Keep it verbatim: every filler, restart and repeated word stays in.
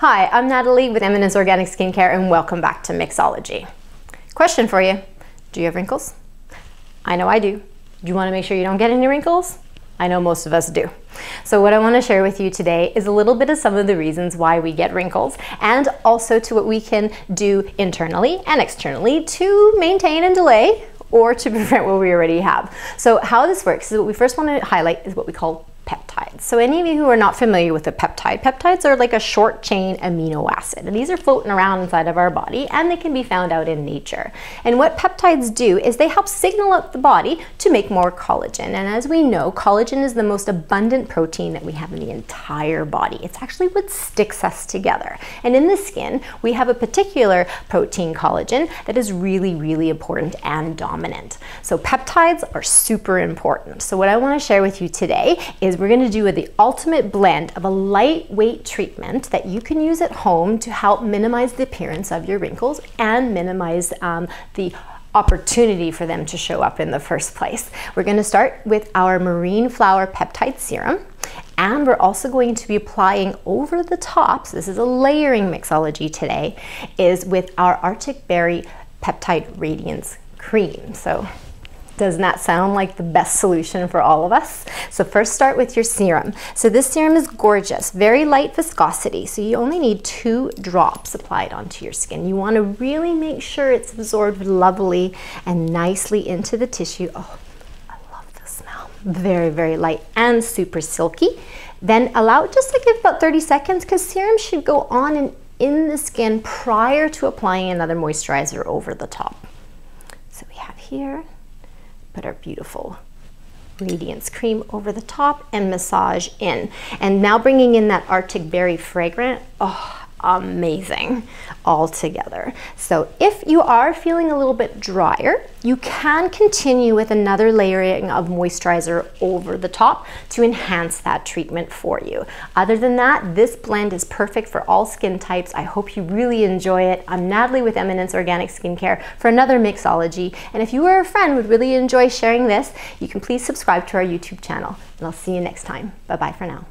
Hi, I'm Natalie with Eminence Organic Skin Care, and welcome back to Mixology. Question for you. Do you have wrinkles? I know I do. Do you want to make sure you don't get any wrinkles? I know most of us do. So what I want to share with you today is a little bit of some of the reasons why we get wrinkles, and also to what we can do internally and externally to maintain and delay or to prevent what we already have. So how this works is what we first want to highlight is what we call peptides. So any of you who are not familiar with a peptide, peptides are like a short chain amino acid, and these are floating around inside of our body, and they can be found out in nature. And what peptides do is they help signal up the body to make more collagen. And as we know, collagen is the most abundant protein that we have in the entire body. It's actually what sticks us together. And in the skin, we have a particular protein, collagen, that is really, really important and dominant. So peptides are super important. So what I want to share with you today is we're going to do the ultimate blend of a lightweight treatment that you can use at home to help minimize the appearance of your wrinkles and minimize um, the opportunity for them to show up in the first place. We're going to start with our Marine Flower Peptide Serum, and we're also going to be applying over the top, so this is a layering mixology today, is with our Arctic Berry Peptide Radiance Cream. So doesn't that sound like the best solution for all of us? So first start with your serum. So this serum is gorgeous, very light viscosity, so you only need two drops applied onto your skin. You want to really make sure it's absorbed lovely and nicely into the tissue. Oh, I love the smell. Very, very light and super silky. Then allow it just to give about thirty seconds, because serum should go on and in the skin prior to applying another moisturizer over the top. So we have here, put our beautiful Radiance Cream over the top and massage in. And now bringing in that Arctic Berry Fragrance, oh, amazing, all together. So if you are feeling a little bit drier, you can continue with another layering of moisturizer over the top to enhance that treatment for you. Other than that, this blend is perfect for all skin types. I hope you really enjoy it. I'm Natalie with Eminence Organic Skincare for another mixology. And if you or a friend would really enjoy sharing this, you can please subscribe to our YouTube channel. And I'll see you next time. Bye-bye for now.